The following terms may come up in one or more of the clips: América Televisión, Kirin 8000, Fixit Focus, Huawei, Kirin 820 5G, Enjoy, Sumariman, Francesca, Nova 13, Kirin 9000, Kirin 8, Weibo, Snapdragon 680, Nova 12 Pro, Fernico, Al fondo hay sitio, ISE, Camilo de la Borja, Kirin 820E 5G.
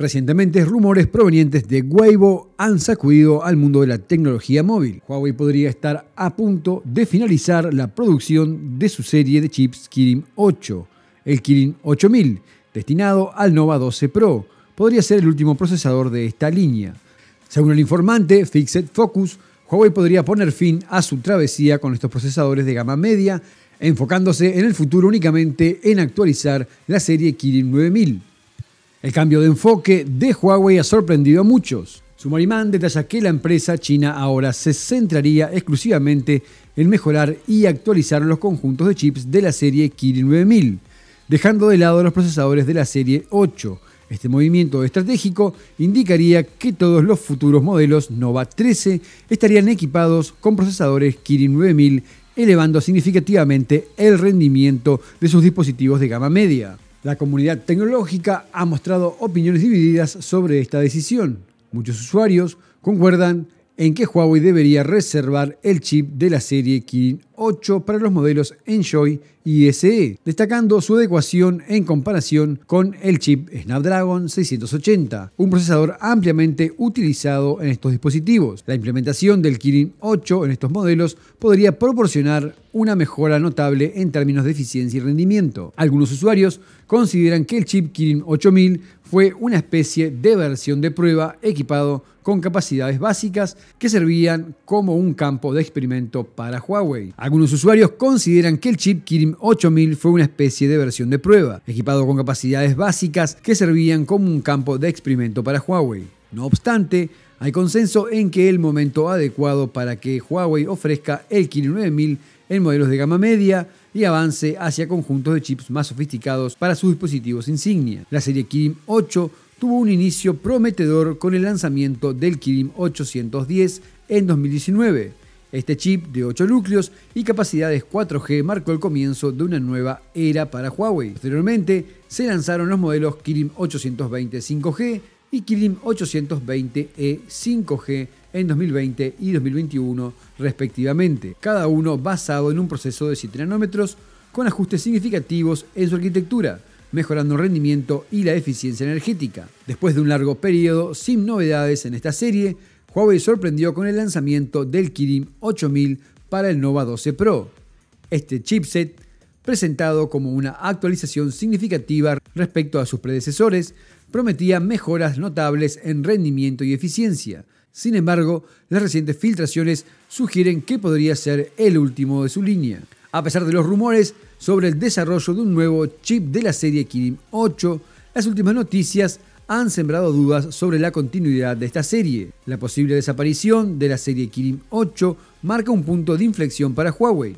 Recientemente, rumores provenientes de Weibo han sacudido al mundo de la tecnología móvil. Huawei podría estar a punto de finalizar la producción de su serie de chips Kirin 8. El Kirin 8000, destinado al Nova 12 Pro, podría ser el último procesador de esta línea. Según el informante Fixit Focus, Huawei podría poner fin a su travesía con estos procesadores de gama media, enfocándose en el futuro únicamente en actualizar la serie Kirin 9000. El cambio de enfoque de Huawei ha sorprendido a muchos. Sumariman detalla que la empresa china ahora se centraría exclusivamente en mejorar y actualizar los conjuntos de chips de la serie Kirin 9000, dejando de lado los procesadores de la serie 8. Este movimiento estratégico indicaría que todos los futuros modelos Nova 13 estarían equipados con procesadores Kirin 9000, elevando significativamente el rendimiento de sus dispositivos de gama media. La comunidad tecnológica ha mostrado opiniones divididas sobre esta decisión. Muchos usuarios concuerdan en que Huawei debería reservar el chip de la serie Kirin 8 para los modelos Enjoy y ISE, destacando su adecuación en comparación con el chip Snapdragon 680, un procesador ampliamente utilizado en estos dispositivos. La implementación del Kirin 8 en estos modelos podría proporcionar una mejora notable en términos de eficiencia y rendimiento. Algunos usuarios consideran que el chip Kirin 8000 fue una especie de versión de prueba equipado con capacidades básicas que servían como un campo de experimento para Huawei. Algunos usuarios consideran que el chip Kirin 8000 fue una especie de versión de prueba, equipado con capacidades básicas que servían como un campo de experimento para Huawei. No obstante, hay consenso en que el momento adecuado para que Huawei ofrezca el Kirin 9000 en modelos de gama media y avance hacia conjuntos de chips más sofisticados para sus dispositivos insignia. La serie Kirin 8 tuvo un inicio prometedor con el lanzamiento del Kirin 810 en 2019. Este chip de 8 núcleos y capacidades 4G marcó el comienzo de una nueva era para Huawei. Posteriormente, se lanzaron los modelos Kirin 820 5G y Kirin 820E 5G en 2020 y 2021 respectivamente, cada uno basado en un proceso de 7 nanómetros con ajustes significativos en su arquitectura, mejorando el rendimiento y la eficiencia energética. Después de un largo periodo sin novedades en esta serie, Huawei sorprendió con el lanzamiento del Kirin 8000 para el Nova 12 Pro. Este chipset, presentado como una actualización significativa respecto a sus predecesores, prometía mejoras notables en rendimiento y eficiencia. Sin embargo, las recientes filtraciones sugieren que podría ser el último de su línea. A pesar de los rumores sobre el desarrollo de un nuevo chip de la serie Kirin 8, las últimas noticias han sembrado dudas sobre la continuidad de esta serie. La posible desaparición de la serie Kirin 8 marca un punto de inflexión para Huawei,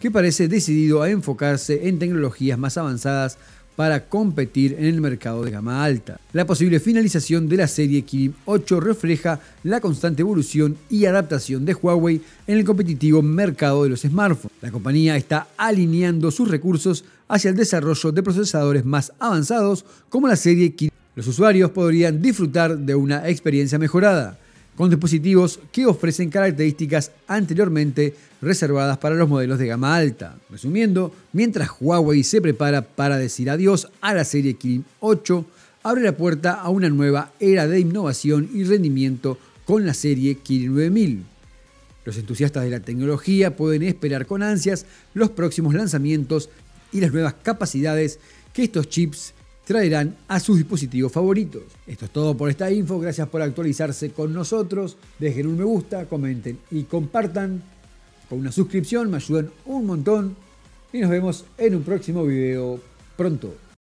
que parece decidido a enfocarse en tecnologías más avanzadas para competir en el mercado de gama alta. La posible finalización de la serie Kirin 8 refleja la constante evolución y adaptación de Huawei en el competitivo mercado de los smartphones. La compañía está alineando sus recursos hacia el desarrollo de procesadores más avanzados como la serie Kirin. Los usuarios podrían disfrutar de una experiencia mejorada, con dispositivos que ofrecen características anteriormente reservadas para los modelos de gama alta. Resumiendo, mientras Huawei se prepara para decir adiós a la serie Kirin 8, abre la puerta a una nueva era de innovación y rendimiento con la serie Kirin 9000. Los entusiastas de la tecnología pueden esperar con ansias los próximos lanzamientos y las nuevas capacidades que estos chips traerán a sus dispositivos favoritos. Esto es todo por esta info, gracias por actualizarse con nosotros, dejen un me gusta, comenten y compartan, con una suscripción me ayudan un montón y nos vemos en un próximo video pronto.